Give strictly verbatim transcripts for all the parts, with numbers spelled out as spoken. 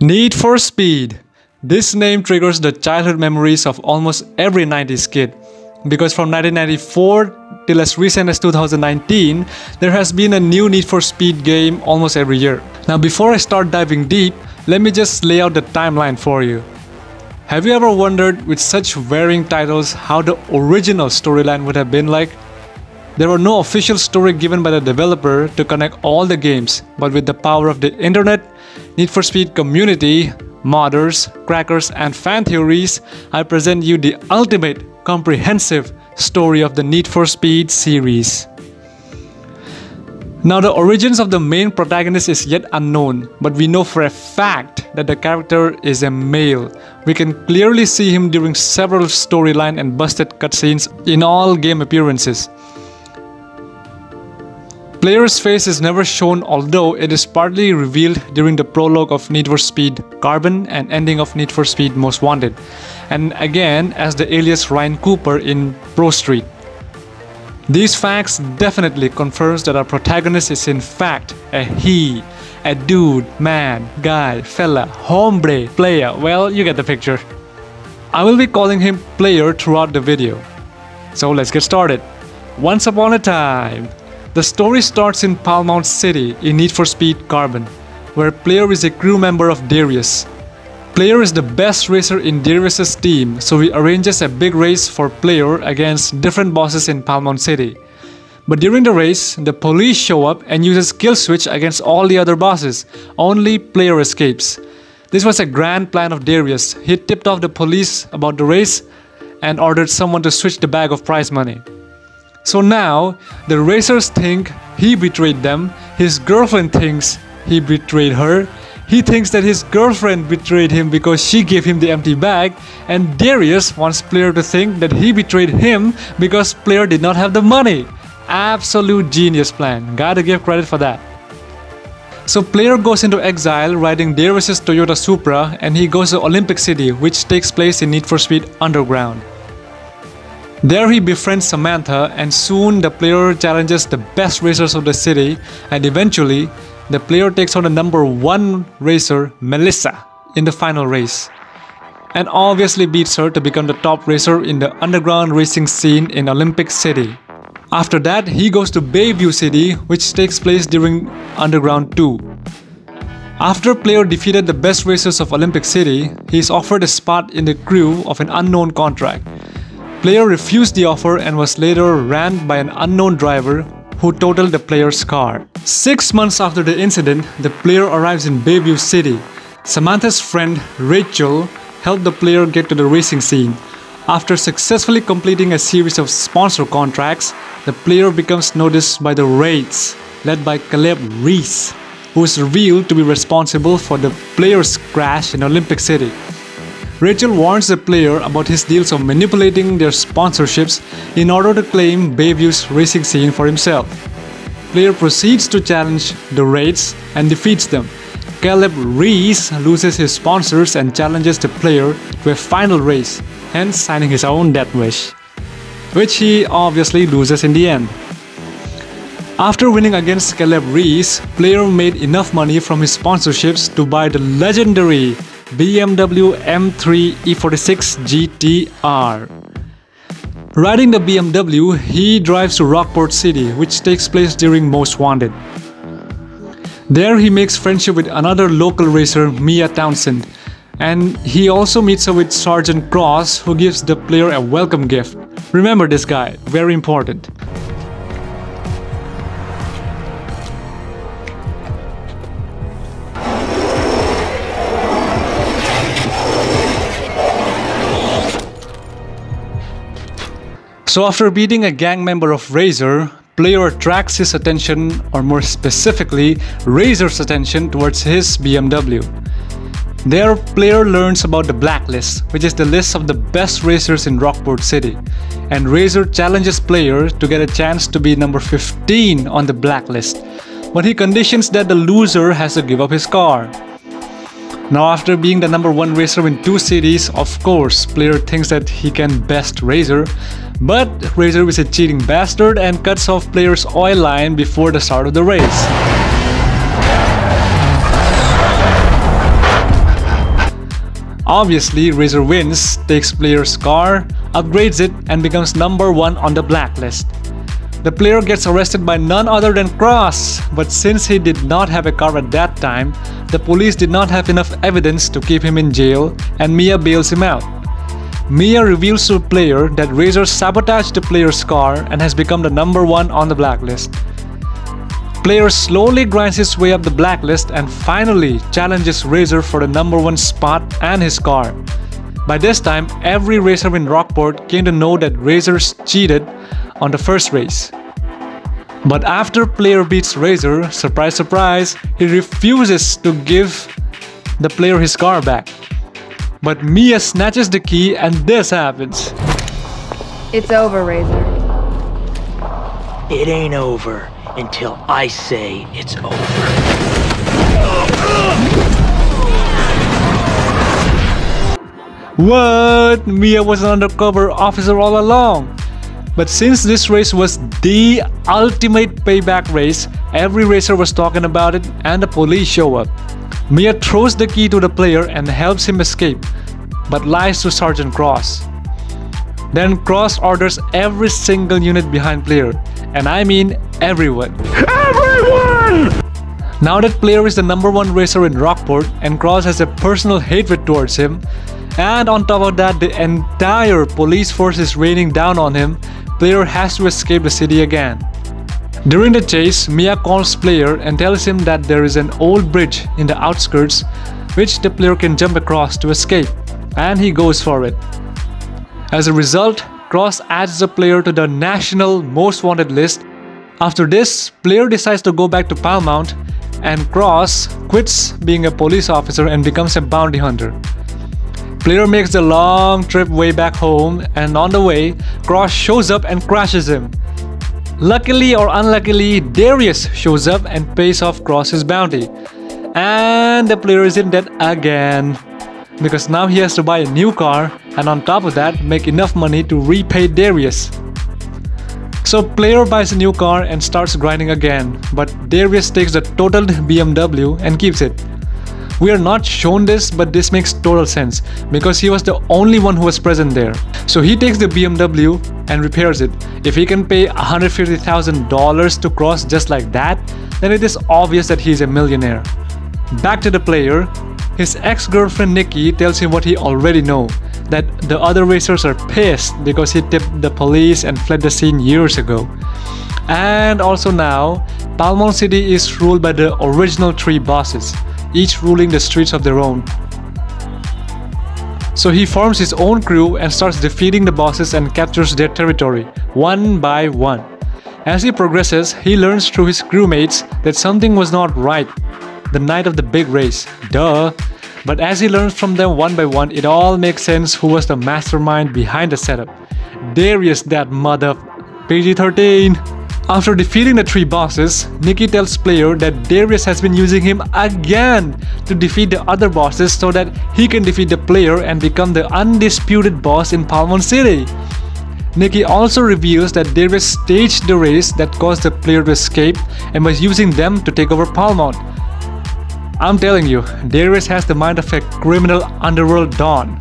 Need for Speed. This name triggers the childhood memories of almost every nineties kid. Because from nineteen ninety-four till as recent as two thousand nineteen, there has been a new Need for Speed game almost every year. Now before I start diving deep, let me just lay out the timeline for you. Have you ever wondered with such varying titles how the original storyline would have been like? There were no official story given by the developer to connect all the games, but with the power of the internet, Need for Speed community, modders, crackers and fan theories, I present you the ultimate comprehensive story of the Need for Speed series. Now the origins of the main protagonist is yet unknown, but we know for a fact that the character is a male. We can clearly see him during several storyline and busted cutscenes in all game appearances. Player's face is never shown, although it is partly revealed during the prologue of Need for Speed Carbon and ending of Need for Speed Most Wanted, and again as the alias Ryan Cooper in PROSTREET. These facts definitely confirms that our protagonist is in fact a he, a dude, man, guy, fella, hombre, player, well you get the picture. I will be calling him player throughout the video. So let's get started. Once upon a time. The story starts in Palmont City in Need for Speed Carbon, where player is a crew member of Darius. Player is the best racer in Darius' team, so he arranges a big race for player against different bosses in Palmont City. But during the race, the police show up and uses kill switch against all the other bosses, only player escapes. This was a grand plan of Darius. He tipped off the police about the race and ordered someone to switch the bag of prize money. So now, the racers think he betrayed them, his girlfriend thinks he betrayed her, he thinks that his girlfriend betrayed him because she gave him the empty bag, and Darius wants player to think that he betrayed him because player did not have the money. Absolute genius plan, gotta give credit for that. So player goes into exile riding Darius' Toyota Supra and he goes to Olympic City, which takes place in Need for Speed Underground. There he befriends Samantha and soon the player challenges the best racers of the city and eventually the player takes on the number one racer Melissa in the final race and obviously beats her to become the top racer in the underground racing scene in Olympic City. After that he goes to Bayview City, which takes place during Underground two. After player defeated the best racers of Olympic City, he is offered a spot in the crew of an unknown contract. Player refused the offer and was later rammed by an unknown driver who totaled the player's car. Six months after the incident, the player arrives in Bayview City. Samantha's friend Rachel helped the player get to the racing scene. After successfully completing a series of sponsor contracts, the player becomes noticed by the Raids, led by Caleb Reese, who is revealed to be responsible for the player's crash in Olympic City. Rachel warns the player about his deals of manipulating their sponsorships in order to claim Bayview's racing scene for himself. Player proceeds to challenge the Raids and defeats them. Caleb Reese loses his sponsors and challenges the player to a final race, hence signing his own death wish, which he obviously loses in the end. After winning against Caleb Reese, player made enough money from his sponsorships to buy the legendary B M W M three E forty-six G T R. Riding the B M W, he drives to Rockport City, which takes place during Most Wanted. There he makes friendship with another local racer, Mia Townsend, and he also meets up with Sergeant Cross, who gives the player a welcome gift. Remember this guy, very important. So after beating a gang member of Razor, player attracts his attention, or more specifically, Razor's attention towards his B M W. There, player learns about the blacklist, which is the list of the best racers in Rockport City, and Razor challenges player to get a chance to be number fifteen on the blacklist, but he conditions that the loser has to give up his car. Now after being the number one racer in two cities, of course, player thinks that he can best Razor, but Razor is a cheating bastard and cuts off player's oil line before the start of the race. Obviously, Razor wins, takes player's car, upgrades it, and becomes number one on the blacklist. The player gets arrested by none other than Cross, but since he did not have a car at that time, the police did not have enough evidence to keep him in jail, and Mia bails him out. Mia reveals to the player that Razor sabotaged the player's car and has become the number one on the blacklist. Player slowly grinds his way up the blacklist and finally challenges Razor for the number one spot and his car. By this time, every racer in Rockport came to know that Razors cheated on the first race. But after player beats Razor, surprise surprise, he refuses to give the player his car back. But Mia snatches the key and this happens. It's over, Razor. It ain't over until I say it's over. What? Mia was an undercover officer all along. But since this race was the ultimate payback race, every racer was talking about it and the police show up. Mia throws the key to the player and helps him escape, but lies to Sergeant Cross. Then Cross orders every single unit behind player, and I mean everyone. Everyone! Now that player is the number one racer in Rockport and Cross has a personal hatred towards him, and on top of that the entire police force is raining down on him, player has to escape the city again. During the chase, Mia calls player and tells him that there is an old bridge in the outskirts which the player can jump across to escape, and he goes for it. As a result, Cross adds the player to the national most wanted list. After this, player decides to go back to Palmont, and Cross quits being a police officer and becomes a bounty hunter. Player makes the long trip way back home, and on the way, Cross shows up and crashes him. Luckily or unluckily, Darius shows up and pays off Cross's bounty. And the player is in debt again, because now he has to buy a new car and on top of that make enough money to repay Darius. So player buys a new car and starts grinding again, but Darius takes the totaled B M W and keeps it. We are not shown this, but this makes total sense because he was the only one who was present there. So he takes the B M W and repairs it. If he can pay one hundred fifty thousand dollars to Cross just like that, then it is obvious that he is a millionaire. Back to the player, his ex-girlfriend Nikki tells him what he already knows, that the other racers are pissed because he tipped the police and fled the scene years ago. And also now, Palmont City is ruled by the original three bosses, each ruling the streets of their own. So he forms his own crew and starts defeating the bosses and captures their territory, one by one. As he progresses, he learns through his crewmates that something was not right the night of the big race, duh. But as he learns from them one by one, it all makes sense who was the mastermind behind the setup. Darius, that mother P G thirteen. After defeating the three bosses, Nikki tells player that Darius has been using him again to defeat the other bosses so that he can defeat the player and become the undisputed boss in Palmont City. Nikki also reveals that Darius staged the race that caused the player to escape and was using them to take over Palmont. I'm telling you, Darius has the mind of a criminal underworld don.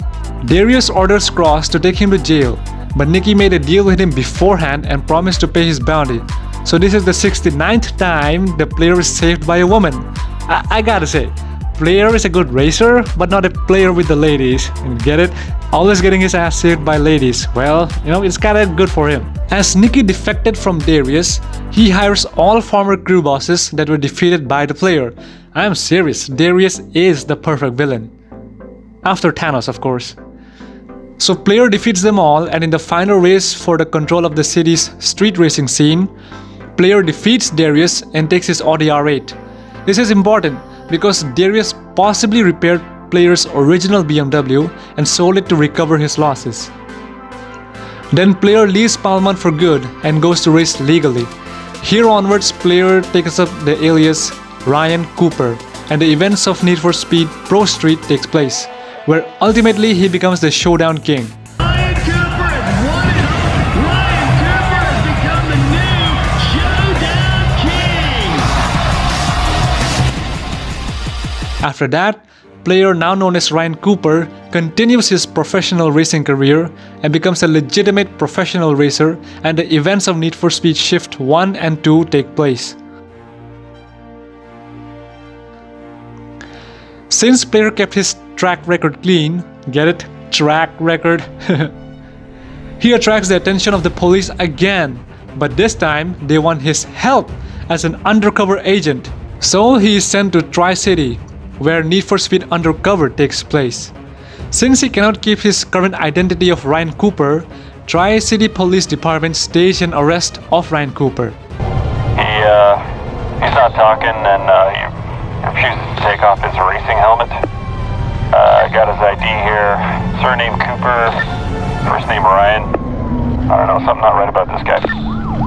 Darius orders Cross to take him to jail, but Nikki made a deal with him beforehand and promised to pay his bounty. So this is the sixty-ninth time the player is saved by a woman. I, I gotta say, player is a good racer, but not a player with the ladies. And get it? Always getting his ass saved by ladies. Well, you know, it's kinda good for him. As Nikki defected from Darius, he hires all former crew bosses that were defeated by the player. I'm serious, Darius is the perfect villain. After Thanos, of course. So player defeats them all, and in the final race for the control of the city's street racing scene, player defeats Darius and takes his Audi R eight. This is important because Darius possibly repaired player's original B M W and sold it to recover his losses. Then player leaves Palmont for good and goes to race legally. Here onwards, player takes up the alias Ryan Cooper, and the events of Need For Speed PROSTREET takes place, where ultimately he becomes the showdown king. Ryan Cooper has won it all! Ryan Cooper has become the new showdown king! After that, player now known as Ryan Cooper continues his professional racing career and becomes a legitimate professional racer, and the events of Need for Speed Shift one and two take place. Since player kept his track record clean, get it? Track record? He attracts the attention of the police again, but this time they want his help as an undercover agent. So he is sent to Tri City, where Need for Speed Undercover takes place. Since he cannot keep his current identity of Ryan Cooper, Tri City Police Department staged an arrest of Ryan Cooper. He, uh, he's not talking and uh, he refuses to take off his racing helmet. Uh, got his I D here, surname Cooper, first name Ryan. I don't know, something not right about this guy.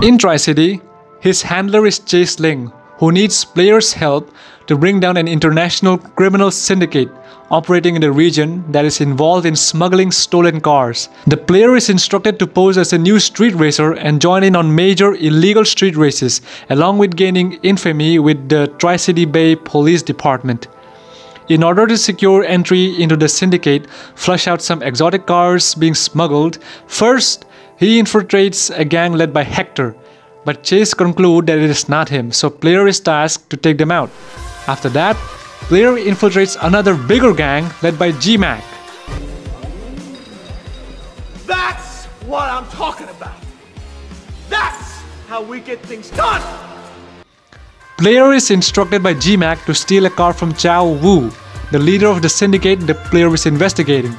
In Tri City, his handler is Chase Ling, who needs players' help to bring down an international criminal syndicate operating in the region that is involved in smuggling stolen cars. The player is instructed to pose as a new street racer and join in on major illegal street races, along with gaining infamy with the Tri-City Bay Police Department. In order to secure entry into the syndicate, flush out some exotic cars being smuggled, first he infiltrates a gang led by Hector. But Chase concludes that it is not him, so player is tasked to take them out. After that, player infiltrates another bigger gang led by G-Mac. That's what I'm talking about. That's how we get things done. Player is instructed by G-Mac to steal a car from Chao Wu, the leader of the syndicate the player is investigating.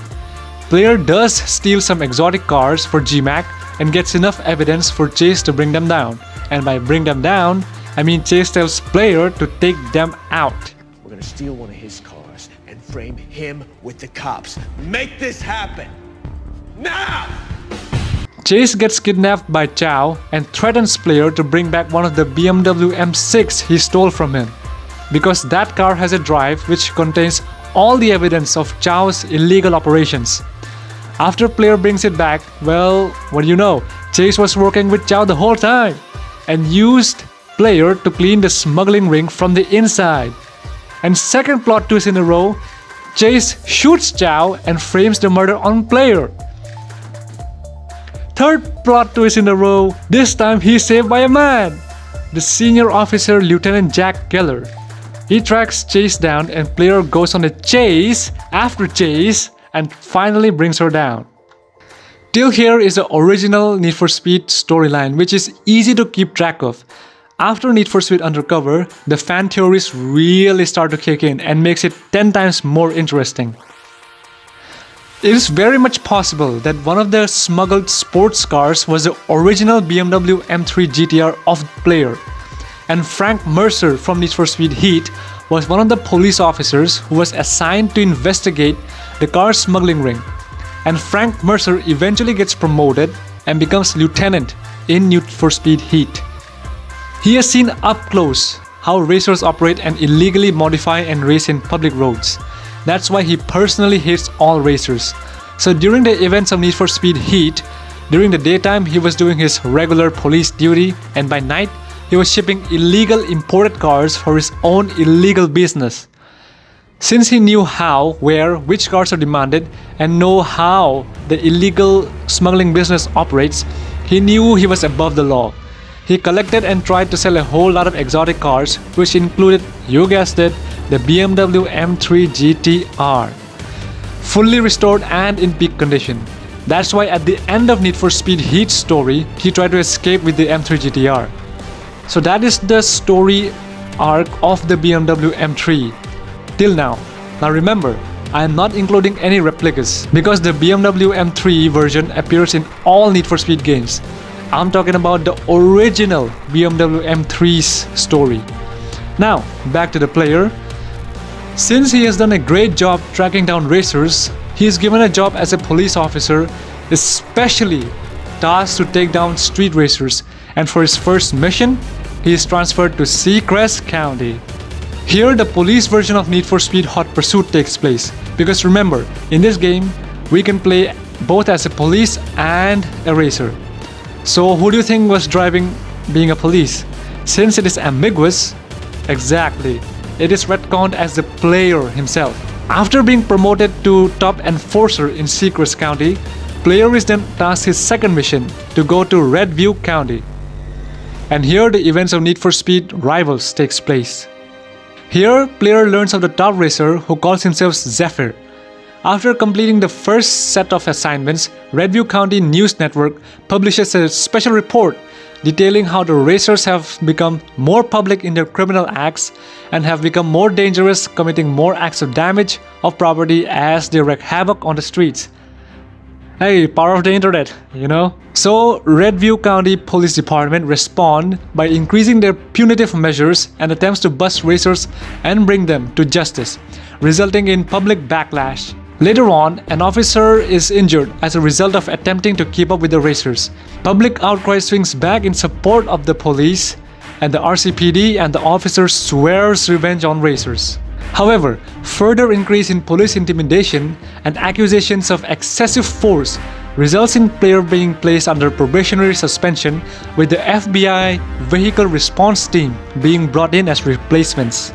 Player does steal some exotic cars for G-Mac and gets enough evidence for Chase to bring them down. And by bring them down, I mean Chase tells player to take them out. We're gonna steal one of his cars and frame him with the cops. Make this happen! Now! Chase gets kidnapped by Chao and threatens player to bring back one of the B M W M six he stole from him, because that car has a drive which contains all the evidence of Chao's illegal operations. After player brings it back, well, what do you know, Chase was working with Chao the whole time and used player to clean the smuggling ring from the inside. And second plot twist in a row, Chase shoots Chao and frames the murder on player. Third plot twist in a row, this time he's saved by a man, the senior officer Lieutenant Jack Geller. He tracks Chase down and player goes on a chase after Chase and finally brings her down. Till here is the original Need for Speed storyline, which is easy to keep track of. After Need for Speed Undercover, the fan theories really start to kick in and makes it ten times more interesting. It is very much possible that one of the smuggled sports cars was the original B M W M three G T R of the player, and Frank Mercer from Need for Speed HEAT was one of the police officers who was assigned to investigate the car smuggling ring. And Frank Mercer eventually gets promoted and becomes lieutenant in Need for Speed HEAT. He has seen up close how racers operate and illegally modify and race in public roads. That's why he personally hates all racers. So during the events of Need for Speed HEAT, during the daytime he was doing his regular police duty, and by night he was shipping illegal imported cars for his own illegal business. Since he knew how, where, which cars are demanded and know how the illegal smuggling business operates, he knew he was above the law. He collected and tried to sell a whole lot of exotic cars, which included, you guessed it, the B M W M three G T R. Fully restored and in peak condition. That's why at the end of Need for Speed HEAT's story, he tried to escape with the M three G T R. So that is the story arc of the B M W M three, till now. Now remember, I am not including any replicas, because the B M W M three version appears in all Need for Speed games. I'm talking about the original B M W M three's story. Now, back to the player. Since he has done a great job tracking down racers, he is given a job as a police officer, especially tasked to take down street racers, and for his first mission, he is transferred to Seacrest County. Here, the police version of Need for Speed Hot Pursuit takes place, because remember, in this game, we can play both as a police and a racer. So who do you think was driving being a police? Since it is ambiguous, exactly, it is retconned as the player himself. After being promoted to top enforcer in Seacrest County, player is then tasked his second mission to go to Redview County. And here the events of Need for Speed Rivals takes place. Here, player learns of the top racer who calls himself Zephyr. After completing the first set of assignments, Redview County News Network publishes a special report detailing how the racers have become more public in their criminal acts and have become more dangerous, committing more acts of damage of property as they wreak havoc on the streets. Hey, power of the internet, you know? So, Redview County Police Department respond by increasing their punitive measures and attempts to bust racers and bring them to justice, resulting in public backlash. Later on, an officer is injured as a result of attempting to keep up with the racers. Public outcry swings back in support of the police, and the R C P D and the officer swears revenge on racers. However, further increase in police intimidation and accusations of excessive force results in player being placed under probationary suspension, with the F B I Vehicle Response Team being brought in as replacements.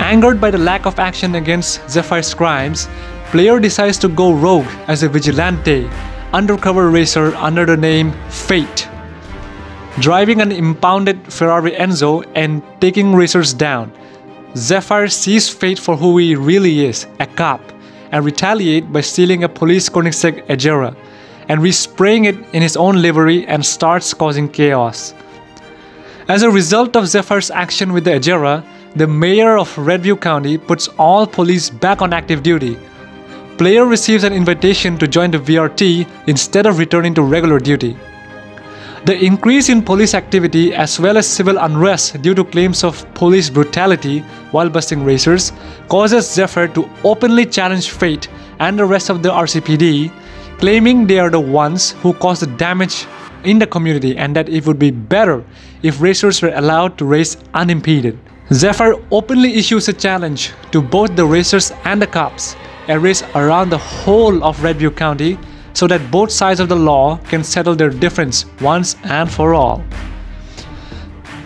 Angered by the lack of action against Zephyr's crimes, player decides to go rogue as a vigilante, undercover racer under the name Fate, driving an impounded Ferrari Enzo and taking racers down. Zephyr sees Fate for who he really is, a cop, and retaliates by stealing a police Koenigsegg Agera and respraying it in his own livery and starts causing chaos. As a result of Zephyr's action with the Agera, the mayor of Redview County puts all police back on active duty. Player receives an invitation to join the V R T instead of returning to regular duty. The increase in police activity as well as civil unrest due to claims of police brutality while busting racers causes Zephyr to openly challenge Fate and the rest of the R C P D, claiming they are the ones who caused the damage in the community and that it would be better if racers were allowed to race unimpeded. Zephyr openly issues a challenge to both the racers and the cops, a race around the whole of Redview County so that both sides of the law can settle their difference once and for all.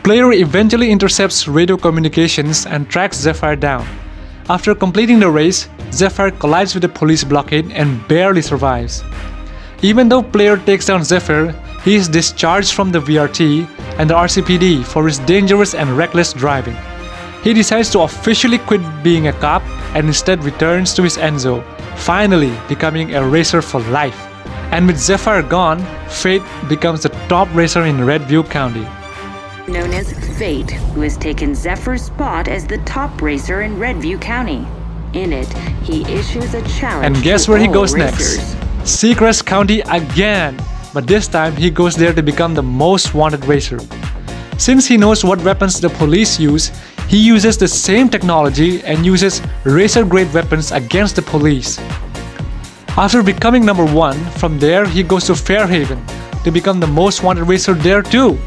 Player eventually intercepts radio communications and tracks Zephyr down. After completing the race, Zephyr collides with the police blockade and barely survives. Even though player takes down Zephyr, he is discharged from the V R T and the R C P D for his dangerous and reckless driving. He decides to officially quit being a cop and instead returns to his Enzo, finally becoming a racer for life. And with Zephyr gone, Fate becomes the top racer in Redview County. Known as Fate, who has taken Zephyr's spot as the top racer in Redview County. In it, he issues a challenge. And guess where he goes next? Seacrest County again, but this time he goes there to become the most wanted racer. Since he knows what weapons the police use, he uses the same technology and uses racer-grade weapons against the police. After becoming number one, from there he goes to Fairhaven to become the most wanted racer there too.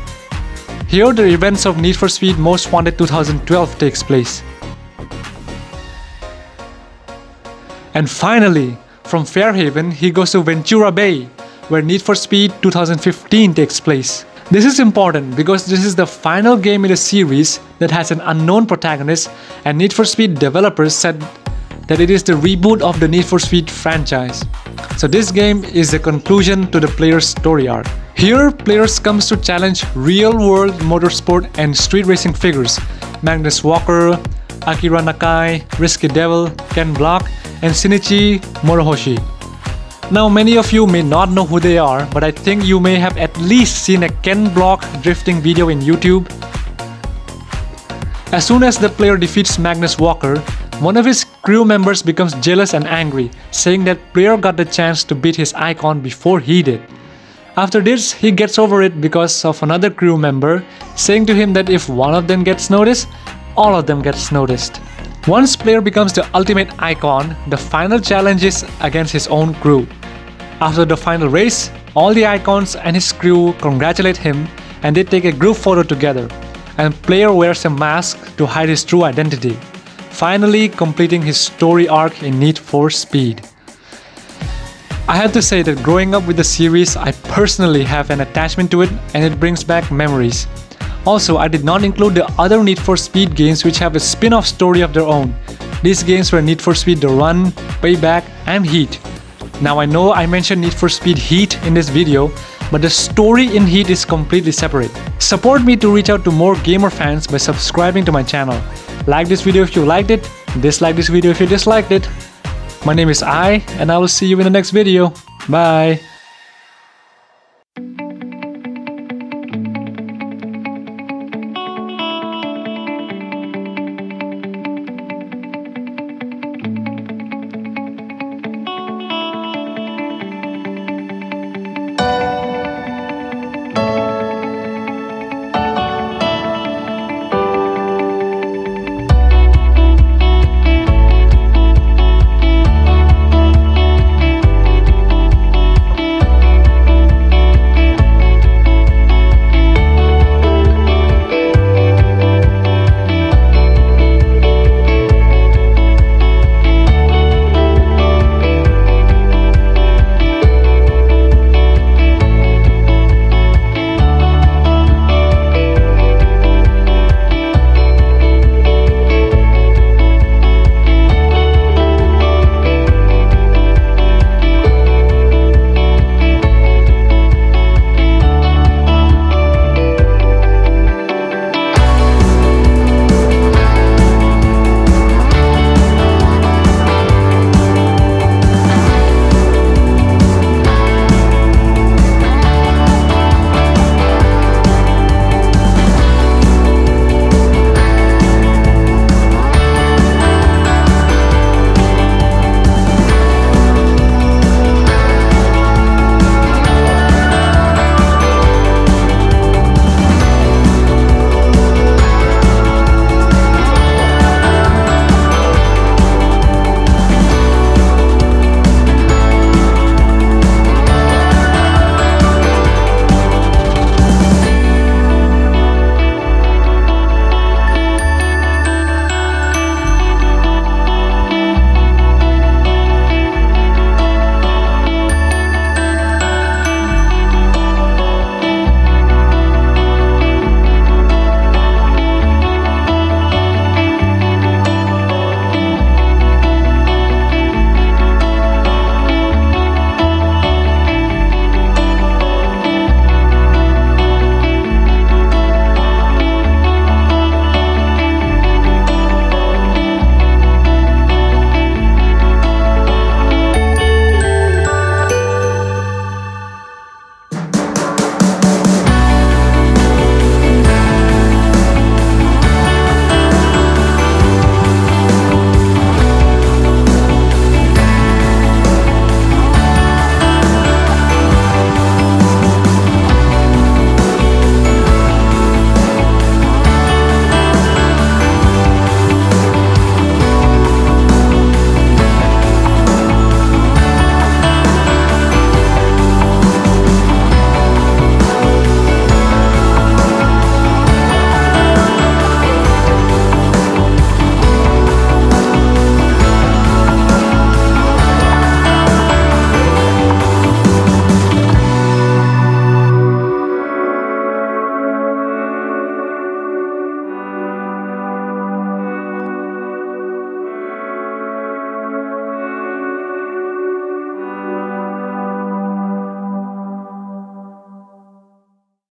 Here the events of Need for Speed Most Wanted twenty twelve takes place. And finally, from Fairhaven he goes to Ventura Bay, where Need for Speed twenty fifteen takes place. This is important because this is the final game in the series that has an unknown protagonist, and Need for Speed developers said that it is the reboot of the Need for Speed franchise. So this game is the conclusion to the player's story arc. Here, players comes to challenge real-world motorsport and street racing figures: Magnus Walker, Akira Nakai, Risky Devil, Ken Block, and Shinichi Morohoshi. Now, many of you may not know who they are, but I think you may have at least seen a Ken Block drifting video in YouTube. As soon as the player defeats Magnus Walker, one of his crew members becomes jealous and angry, saying that player got the chance to beat his icon before he did. After this, he gets over it because of another crew member saying to him that if one of them gets noticed, all of them gets noticed. Once player becomes the ultimate icon, the final challenge is against his own crew. After the final race, all the icons and his crew congratulate him and they take a group photo together, and player wears a mask to hide his true identity, finally completing his story arc in Need for Speed. I have to say that growing up with the series, I personally have an attachment to it and it brings back memories. Also, I did not include the other Need for Speed games which have a spin-off story of their own, These games were Need for Speed The Run, Payback, and HEAT. Now I know I mentioned Need for Speed HEAT in this video, but the story in HEAT is completely separate. Support me to reach out to more gamer fans by subscribing to my channel. Like this video if you liked it, dislike this video if you disliked it. My name is I, and I will see you in the next video. Bye!